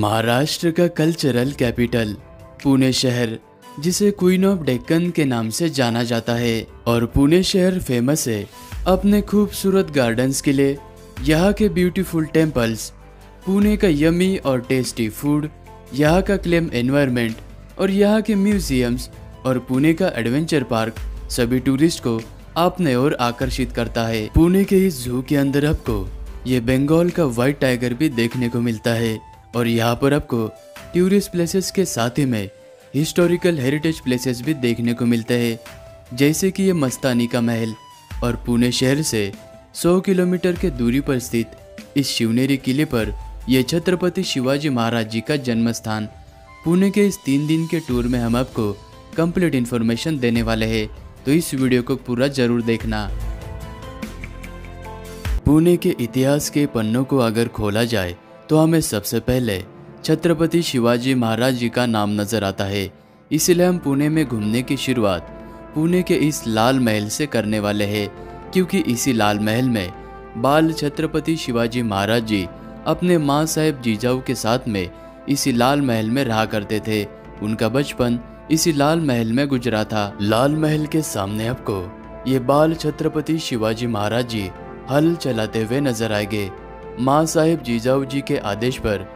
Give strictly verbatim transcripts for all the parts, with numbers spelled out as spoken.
महाराष्ट्र का cultural capital Pune शहर, जिसे क्वीन ऑफ डेक्कन के नाम से जाना जाता है, और पुणे शहर फेमस है अपने खूबसूरत गार्डन्स के लिए। यहाँ के ब्यूटीफुल टेम्पल्स, पुणे का यमी और टेस्टी फूड, यहाँ का क्लेम एनवायरनमेंट और यहाँ के म्यूजियम्स और पुणे का एडवेंचर पार्क सभी टूरिस्ट को अपने ओर आकर्षित करता है। पुणे के इस जू के अंदर आपको ये बंगाल का वाइट टाइगर भी देखने को मिलता है, और यहाँ पर आपको टूरिस्ट प्लेसेस के साथ ही में हिस्टोरिकल हेरिटेज प्लेसेस भी देखने को मिलते हैं, जैसे कि ये मस्तानी का महल। और पुणे शहर से सौ किलोमीटर के दूरी पर स्थित इस शिवनेरी किले पर यह छत्रपति शिवाजी महाराज जी का जन्म स्थान। पुणे के इस तीन दिन के टूर में हम आपको कंप्लीट इन्फॉर्मेशन देने वाले हैं, तो इस वीडियो को पूरा जरूर देखना। पुणे के इतिहास के पन्नों को अगर खोला जाए तो हमें सबसे पहले छत्रपति शिवाजी महाराज जी का नाम नजर आता है, इसलिए हम पुणे में घूमने की शुरुआत पुणे के इस लाल महल से करने वाले हैं, क्योंकि इसी लाल महल में बाल छत्रपति शिवाजी महाराज जी अपने माँ साहेब जीजाऊ के साथ में इसी लाल महल में रहा करते थे। उनका बचपन इसी लाल महल में गुजरा था। लाल महल के सामने आपको ये बाल छत्रपति शिवाजी महाराज जी हल चलाते हुए नजर आएंगे। माँ साहेब जीजाऊ जी के आदेश पर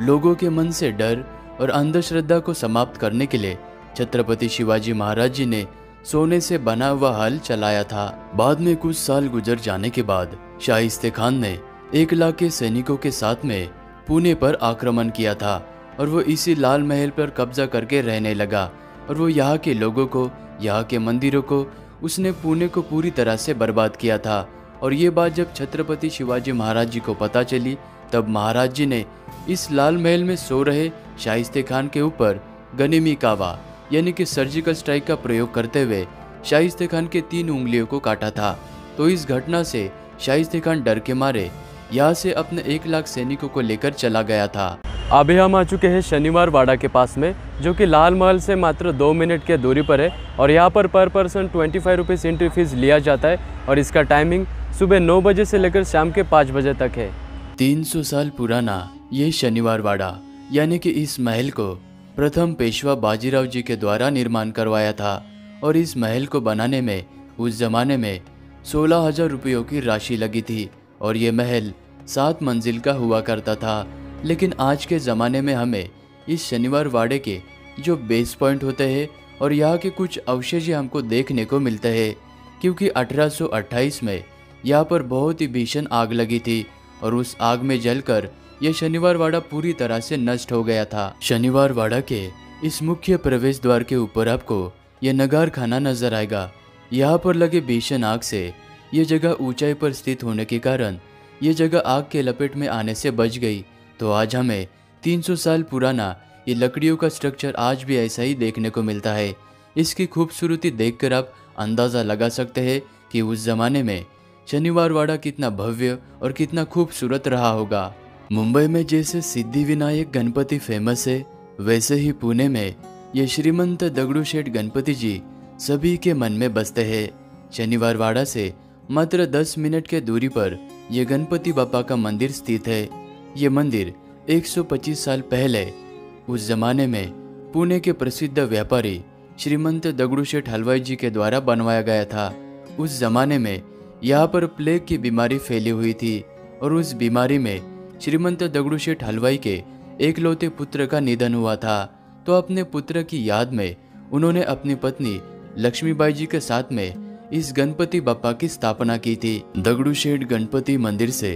लोगों के मन से डर और अंधश्रद्धा को समाप्त करने के लिए छत्रपति शिवाजी महाराज जी ने सोने से बना हुआ हल चलाया था। बाद में कुछ साल गुजर जाने के बाद शाइस्ता खान ने एक लाख के सैनिकों के साथ में पुणे पर आक्रमण किया था, और वो इसी लाल महल पर कब्जा करके रहने लगा, और वो यहाँ के लोगों को, यहाँ के मंदिरों को, उसने पुणे को पूरी तरह से बर्बाद किया था। और ये बात जब छत्रपति शिवाजी महाराज जी को पता चली, तब महाराज जी ने इस लाल महल में सो रहे शाइस्ता खान के ऊपर गनिमी कावा यानी कि सर्जिकल स्ट्राइक का प्रयोग करते हुए शाइस्ता खान के तीन उंगलियों को काटा था। तो इस घटना से शाइस्ता खान डर के मारे यहाँ से अपने एक लाख सैनिकों को लेकर चला गया था। अभी हम आ चुके हैं शनिवारवाड़ा के पास में, जो कि लाल महल से मात्र दो मिनट के दूरी पर है, और यहाँ पर per person twenty five rupees entry fees लिया जाता है, और इसका टाइमिंग सुबह नौ बजे से लेकर शाम के पाँच बजे तक है। तीन सौ साल पुराना ये शनिवारवाड़ा यानी कि इस महल को प्रथम पेशवा बाजीराव जी के द्वारा निर्माण करवाया था, और इस महल को बनाने में उस जमाने में सोलह हजार रुपयों की राशि लगी थी, और ये महल सात मंजिल का हुआ करता था। लेकिन आज के ज़माने में हमें इस शनिवारवाड़े के जो बेस पॉइंट होते हैं और यहाँ के कुछ अवशेष हमको देखने को मिलते हैं, क्योंकि अठारह सौ अट्ठाईस में यहाँ पर बहुत ही भीषण आग लगी थी, और उस आग में जलकर यह शनिवारवाड़ा पूरी तरह से नष्ट हो गया था। शनिवारवाड़ा के इस मुख्य प्रवेश द्वार के ऊपर आपको यह नगारखाना नजर आएगा। यहाँ पर लगे भीषण आग से यह जगह ऊंचाई पर स्थित होने के कारण यह जगह आग के लपेट में आने से बच गई। तो आज हमें तीन सौ साल पुराना ये लकड़ियों का स्ट्रक्चर आज भी ऐसा ही देखने को मिलता है। इसकी खूबसूरती देखकर आप अंदाज़ा लगा सकते हैं कि उस ज़माने में शनिवारवाड़ा कितना भव्य और कितना खूबसूरत रहा होगा। मुंबई में जैसे सिद्धिविनायक गणपति फेमस है, वैसे ही पुणे में ये श्रीमंत दगड़ू शेठ गणपति जी सभी के मन में बसते हैं। शनिवारवाड़ा से मात्र दस मिनट के दूरी पर यह गणपति बापा का मंदिर स्थित है। ये मंदिर एक सौ पच्चीस साल पहले उस जमाने में पुणे के प्रसिद्ध व्यापारी श्रीमंत दगड़ू शेठ हलवाई जी के द्वारा बनवाया गया था। उस जमाने में यहाँ पर प्लेग की बीमारी फैली हुई थी, और उस बीमारी में श्रीमंत दगड़ू शेठ हलवाई के एकलौते पुत्र का निधन हुआ था। तो अपने पुत्र की याद में उन्होंने अपनी पत्नी लक्ष्मीबाई जी के साथ में इस गणपति बापा की स्थापना की थी। दगड़ू शेठ गणपति मंदिर से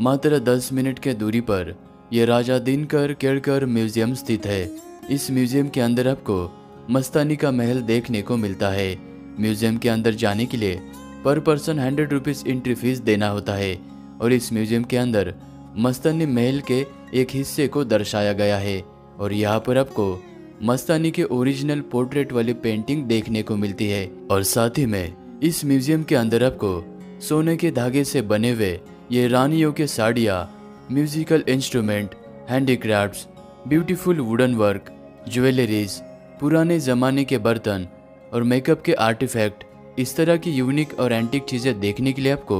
मात्र दस मिनट के दूरी पर यह राजा दिनकर केलकर म्यूजियम स्थित है। इस म्यूजियम के अंदर आपको मस्तानी का महल देखने को मिलता है। म्यूजियम के अंदर जाने के लिए per person hundred rupees entry fee देना होता है, और इस म्यूजियम के अंदर मस्तानी महल के एक हिस्से को दर्शाया गया है, और यहाँ पर आपको मस्तानी के ओरिजिनल पोर्ट्रेट वाली पेंटिंग देखने को मिलती है। और साथ ही में इस म्यूजियम के अंदर आपको सोने के धागे से बने हुए ये रानियों के साड़ियाँ, musical instrument, handicrafts, beautiful wooden work, jewelleries, पुराने ज़माने के बर्तन और मेकअप के आर्टिफैक्ट, इस तरह की यूनिक और एंटीक चीज़ें देखने के लिए आपको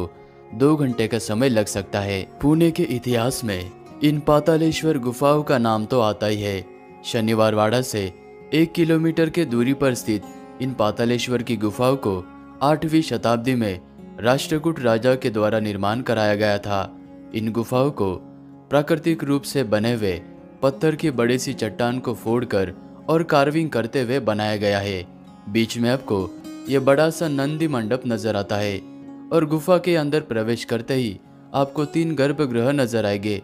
दो घंटे का समय लग सकता है। पुणे के इतिहास में इन पातालेश्वर गुफाओं का नाम तो आता ही है। शनिवारवाड़ा से एक किलोमीटर के दूरी पर स्थित इन पातालेश्वर की गुफाओं को आठवीं शताब्दी में राष्ट्रकूट राजा के द्वारा निर्माण कराया गया था। इन गुफाओं को प्राकृतिक रूप से बने हुए पत्थर की बड़ी सी चट्टान को फोड़कर और कार्विंग करते हुए बनाया गया है। बीच में आपको यह बड़ा सा नंदी मंडप नजर आता है और गुफा के अंदर प्रवेश करते ही आपको तीन गर्भगृह नजर आएंगे,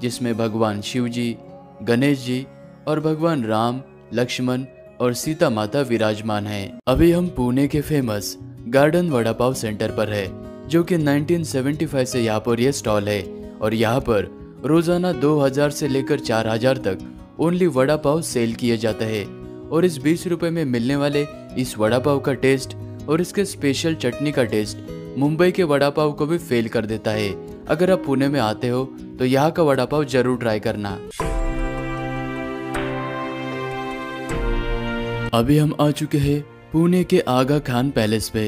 जिसमें भगवान शिव जी, गणेश जी और भगवान राम, लक्ष्मण और सीता माता विराजमान हैं। अभी हम पुणे के famous garden vada pav centre पर है, जो कि नाइनटीन सेवेंटी फाइव से यहाँ पर यह स्टॉल है और यहाँ पर रोजाना दो हज़ार से लेकर चार हज़ार तक ओनली वड़ा पाव सेल किए जाता है। और इस बीस रुपए में मिलने वाले इस वड़ा पाव का टेस्ट और इसके स्पेशल चटनी का टेस्ट मुंबई के वड़ा पाव को भी फेल कर देता है। अगर आप पुणे में आते हो तो यहाँ का वड़ा पाव जरूर ट्राई करना। अभी हम आ चुके हैं पुणे के आगा खान पैलेस पे।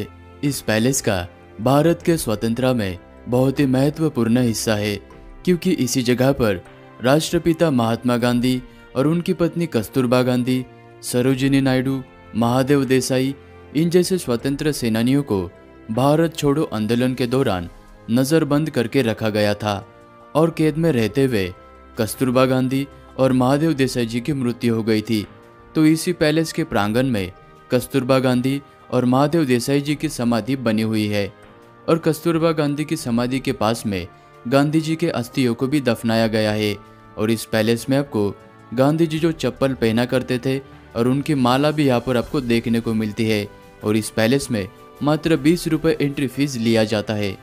इस पैलेस का भारत के स्वतंत्रता में बहुत ही महत्वपूर्ण हिस्सा है, क्योंकि इसी जगह पर राष्ट्रपिता महात्मा गांधी और उनकी पत्नी कस्तूरबा गांधी, सरोजनी नायडू, महादेव देसाई, इन जैसे स्वतंत्र सेनानियों को भारत छोड़ो आंदोलन के दौरान नज़रबंद करके रखा गया था और कैद में रहते हुए कस्तूरबा गांधी और महादेव देसाई जी की मृत्यु हो गई थी। तो इसी पैलेस के प्रांगण में कस्तूरबा गांधी और महादेव देसाई जी की समाधि बनी हुई है और कस्तूरबा गांधी की समाधि के पास में गांधी जी के अस्थियों को भी दफनाया गया है। और इस पैलेस में आपको गांधी जी जो चप्पल पहना करते थे और उनकी माला भी यहाँ पर आपको देखने को मिलती है। और इस पैलेस में मात्र बीस रुपये एंट्री फीस लिया जाता है।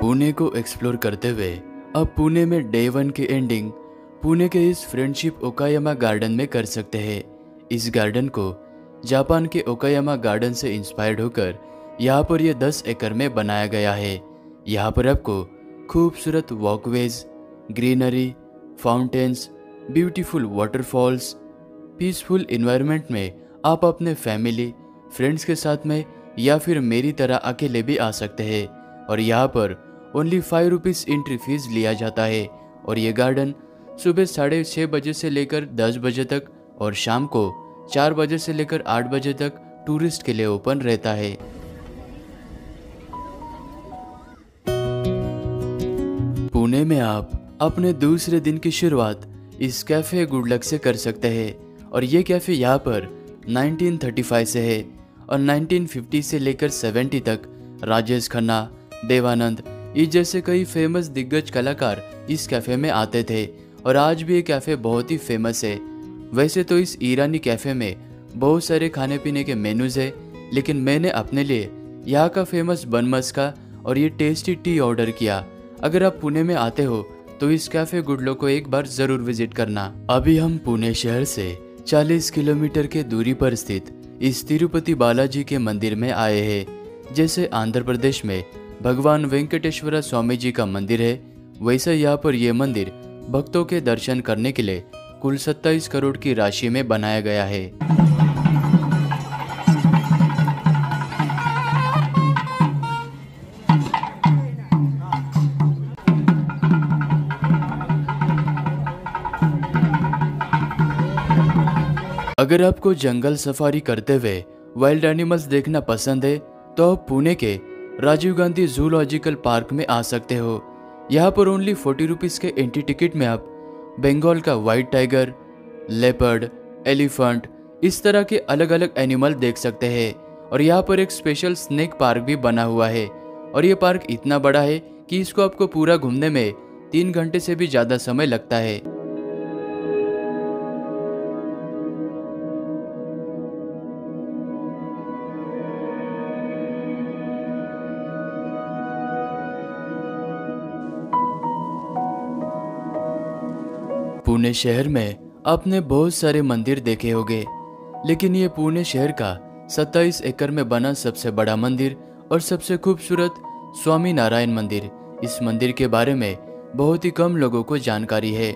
पुणे को एक्सप्लोर करते हुए अब पुणे में डे वन की एंडिंग पुणे के इस फ्रेंडशिप ओकायामा गार्डन में कर सकते हैं। इस गार्डन को जापान के ओकायामा गार्डन से इंस्पायर्ड होकर यहाँ पर यह दस एकड़ में बनाया गया है। यहाँ पर आपको खूबसूरत walkways, greenery, fountains, beautiful waterfalls, peaceful environment में आप अपने फैमिली, फ्रेंड्स के साथ में या फिर मेरी तरह अकेले भी आ सकते हैं। और यहाँ पर only five rupees entry fees लिया जाता है। और ये गार्डन सुबह साढ़े छः बजे से लेकर दस बजे तक और शाम को चार बजे से लेकर आठ बजे तक टूरिस्ट के लिए ओपन रहता है। पुणे में आप अपने दूसरे दिन की शुरुआत इस कैफे गुडलक से कर सकते हैं। और ये कैफे यहाँ पर नाइनटीन थर्टी फाइव से है और नाइनटीन फिफ्टी से लेकर सेवेंटी तक राजेश खन्ना, देवानंद, इस जैसे कई फेमस दिग्गज कलाकार इस कैफे में आते थे। और आज भी ये कैफे बहुत ही फेमस है। वैसे तो इस ईरानी कैफे में बहुत सारे खाने पीने के मेन्यूज है, लेकिन मैंने अपने लिए यहाँ का फेमस बन मस्का और ये टेस्टी टी ऑर्डर किया। अगर आप पुणे में आते हो तो इस कैफे गुडलो को एक बार जरूर विजिट करना। अभी हम पुणे शहर से चालीस किलोमीटर के दूरी पर स्थित इस तिरुपति बालाजी के मंदिर में आए हैं। जैसे आंध्र प्रदेश में भगवान वेंकटेश्वरा स्वामी जी का मंदिर है, वैसे यहाँ पर यह मंदिर भक्तों के दर्शन करने के लिए कुल सत्ताईस करोड़ की राशि में बनाया गया है। अगर आपको जंगल सफारी करते हुए वाइल्ड एनिमल्स देखना पसंद है तो आप पुणे के राजीव गांधी जूलॉजिकल पार्क में आ सकते हो। यहाँ पर ओनली फोर्टी रुपीज़ के एंट्री टिकट में आप बंगाल का वाइट टाइगर, लेपर्ड, एलिफेंट, इस तरह के अलग अलग एनिमल देख सकते हैं। और यहाँ पर एक स्पेशल स्नेक पार्क भी बना हुआ है। और ये पार्क इतना बड़ा है कि इसको आपको पूरा घूमने में तीन घंटे से भी ज़्यादा समय लगता है। पुणे शहर में आपने बहुत सारे मंदिर देखे होंगे, लेकिन ये पुणे शहर का सत्ताईस एकड़ में बना सबसे बड़ा मंदिर और सबसे खूबसूरत स्वामीनारायण मंदिर, इस मंदिर के बारे में बहुत ही कम लोगों को जानकारी है।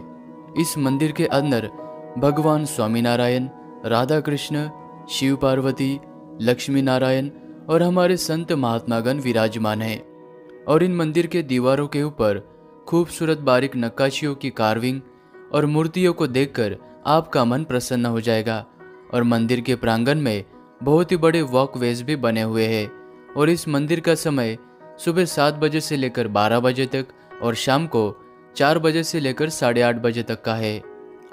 इस मंदिर के अंदर भगवान स्वामीनारायण, राधा कृष्ण, शिव पार्वती, लक्ष्मी नारायण और हमारे संत महात्मागण विराजमान हैं और इन मंदिर के दीवारों के ऊपर खूबसूरत बारीक नक्काशियों की कार्विंग और मूर्तियों को देखकर आपका मन प्रसन्न हो जाएगा। और मंदिर के प्रांगण में बहुत ही बड़े वॉकवेज भी बने हुए हैं और इस मंदिर का समय सुबह सात बजे से लेकर बारह बजे तक और शाम को चार बजे से लेकर साढ़े आठ बजे तक का है।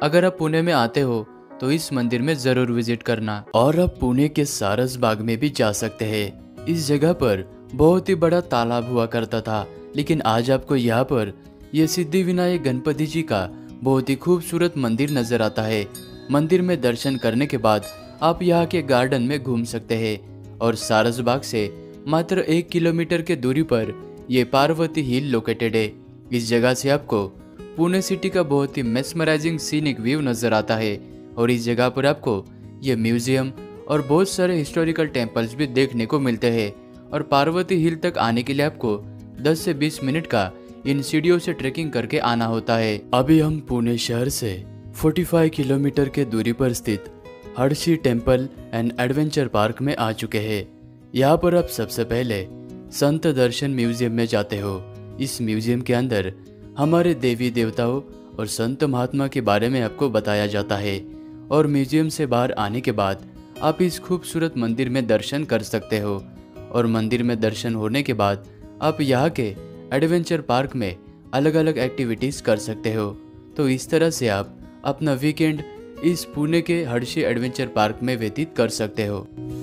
अगर आप पुणे में आते हो तो इस मंदिर में जरूर विजिट करना। और आप पुणे के सारसबाग में भी जा सकते हैं। इस जगह पर बहुत ही बड़ा तालाब हुआ करता था, लेकिन आज आपको यहाँ पर यह सिद्धि विनायक गणपति जी का बहुत ही खूबसूरत मंदिर नजर आता है। मंदिर में दर्शन करने के बाद आप यहाँ के गार्डन में घूम सकते हैं। और सारसबाग से मात्र एक किलोमीटर के दूरी पर यह पार्वती हिल लोकेटेड है। इस जगह से आपको पुणे सिटी का बहुत ही मेस्मराइजिंग सीनिक व्यू नजर आता है। और इस जगह पर आपको ये म्यूजियम और बहुत सारे हिस्टोरिकल टेम्पल्स भी देखने को मिलते हैं। और पार्वती हिल तक आने के लिए आपको दस से बीस मिनट का इन सीढ़ियों से ट्रेकिंग करके आना होता है। अभी हम पुणे शहर से पैंतालीस किलोमीटर के दूरी पर स्थित Hershey temple and adventure park में आ चुके हैं। यहाँ पर आप सबसे पहले संत दर्शन म्यूजियम में जाते हो। इस म्यूजियम के अंदर हमारे देवी देवताओं और संत महात्मा के बारे में आपको बताया जाता है। और म्यूजियम से बाहर आने के बाद आप इस खूबसूरत मंदिर में दर्शन कर सकते हो। और मंदिर में दर्शन होने के बाद आप यहाँ के एडवेंचर पार्क में अलग अलग एक्टिविटीज़ कर सकते हो। तो इस तरह से आप अपना वीकेंड इस पुणे के हर्षी एडवेंचर पार्क में व्यतीत कर सकते हो।